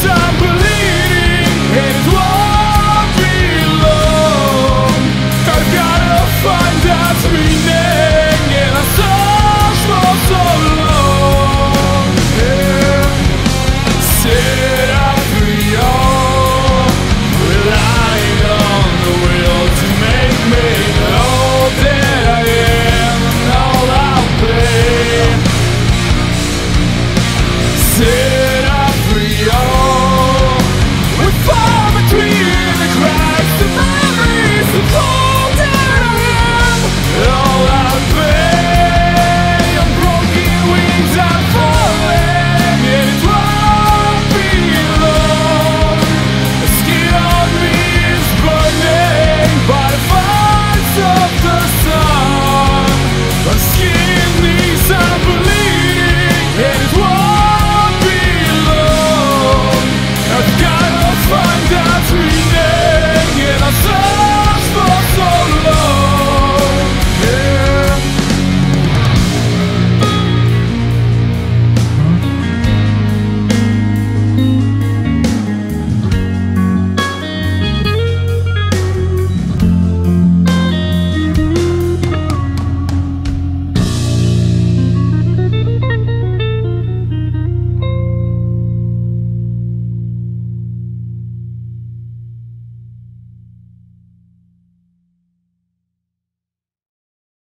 some believe.